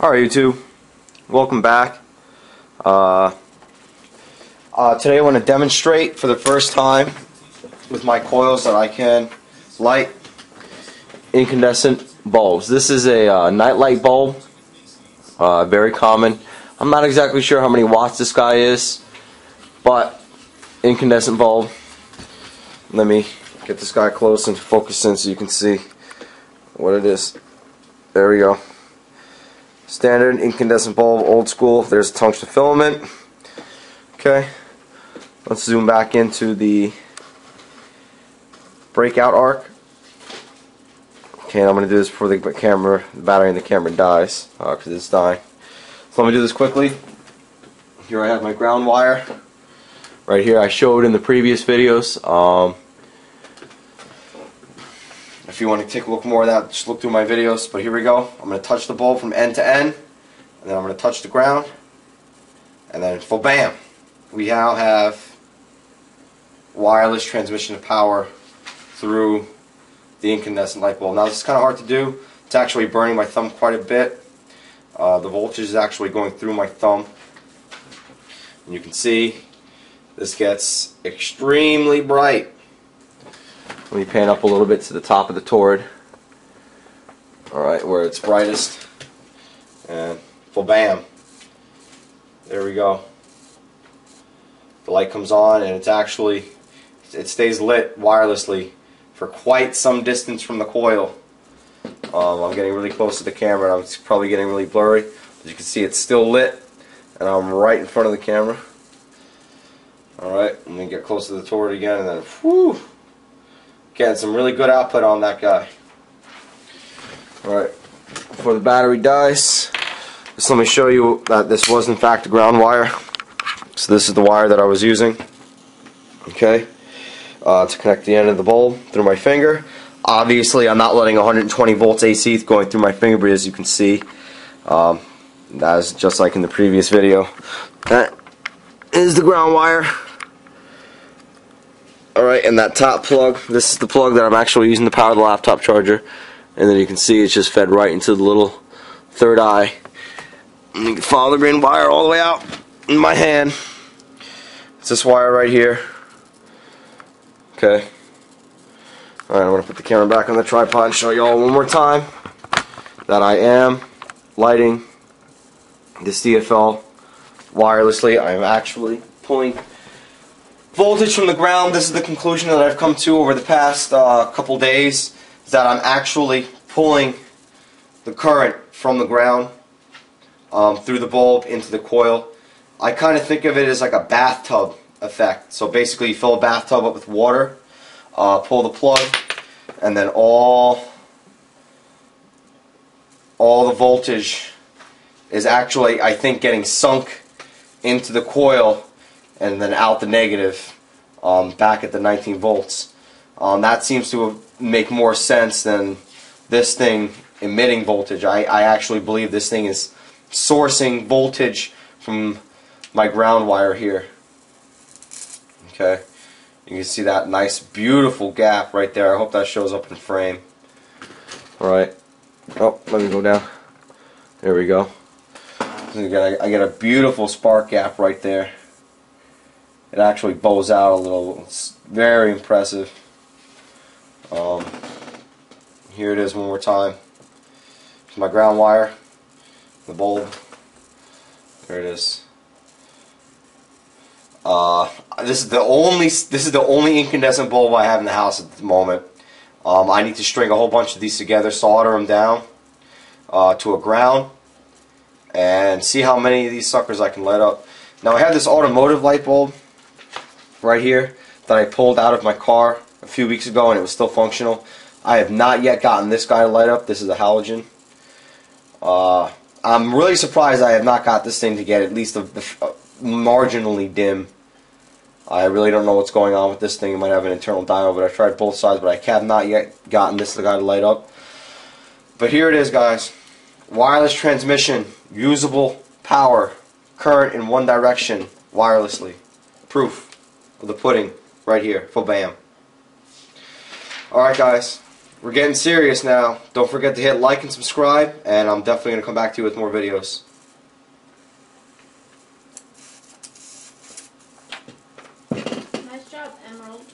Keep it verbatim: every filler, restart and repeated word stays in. Alright YouTube, welcome back. Uh, uh, today I want to demonstrate for the first time with my coils that I can light incandescent bulbs. This is a uh, night light bulb, uh, very common. I'm not exactly sure how many watts this guy is, but incandescent bulb. Let me get this guy close and focus in so you can see what it is. There we go. Standard incandescent bulb, old school. There's a tungsten filament. Okay, let's zoom back into the breakout arc. Okay, and I'm going to do this before the camera, the battery in the camera dies, because uh, it's dying. So let me do this quickly. Here I have my ground wire. Right here, I showed in the previous videos. Um, If you want to take a look more of that, just look through my videos. But here we go. I'm going to touch the bulb from end to end, and then I'm going to touch the ground, and then bam, we now have wireless transmission of power through the incandescent light bulb. Now this is kind of hard to do. It's actually burning my thumb quite a bit. Uh, the voltage is actually going through my thumb, and you can see this gets extremely bright. Let me pan up a little bit to the top of the torrid. Alright, where it's brightest. And bam. There we go. The light comes on and it's actually, it stays lit wirelessly for quite some distance from the coil. Um, I'm getting really close to the camera and I'm probably getting really blurry. As you can see, it's still lit and I'm right in front of the camera. Alright, let me get close to the torrid again and then whew. Getting some really good output on that guy. Alright, before the battery dies, just let me show you that this was in fact a ground wire. So this is the wire that I was using, okay, uh, to connect the end of the bulb through my finger. Obviously I'm not letting one hundred twenty volts A C going through my finger, but as you can see, um, that is just like in the previous video. That is the ground wire. Alright, and that top plug, this is the plug that I'm actually using to power the laptop charger. And then you can see it's just fed right into the little third eye. And you can follow the green wire all the way out in my hand. It's this wire right here. Okay. Alright, I'm going to put the camera back on the tripod and show you all one more time that I am lighting this D F L wirelessly. I am actually pulling voltage from the ground. This is the conclusion that I've come to over the past uh, couple days, is that I'm actually pulling the current from the ground um, through the bulb into the coil. I kind of think of it as like a bathtub effect. So basically you fill a bathtub up with water, uh, pull the plug, and then all all the voltage is actually, I think, getting sunk into the coil and then out the negative um, back at the nineteen volts. Um, that seems to make more sense than this thing emitting voltage. I, I actually believe this thing is sourcing voltage from my ground wire here. Okay, you can see that nice beautiful gap right there. I hope that shows up in frame. Alright, oh, let me go down. There we go. I got, I got a beautiful spark gap right there. It actually bows out a little. It's very impressive. Um, here it is one more time. It's my ground wire, the bulb. There it is. Uh, this is the only this is the only incandescent bulb I have in the house at the moment. Um, I need to string a whole bunch of these together, solder them down uh, to a ground, and see how many of these suckers I can light up. Now I have this automotive light bulb right here that I pulled out of my car a few weeks ago and it was still functional. I have not yet gotten this guy to light up. This is a halogen. Uh, I'm really surprised I have not got this thing to get at least a, a, a marginally dim. I really don't know what's going on with this thing. It might have an internal diode, but I tried both sides, but I have not yet gotten this guy to light up. But here it is, guys. Wireless transmission, usable power, current in one direction wirelessly. Proof of the pudding right here. For bam. Alright guys, We're getting serious now. Don't forget to hit like and subscribe, and I'm definitely going to come back to you with more videos. Nice job, Emerald.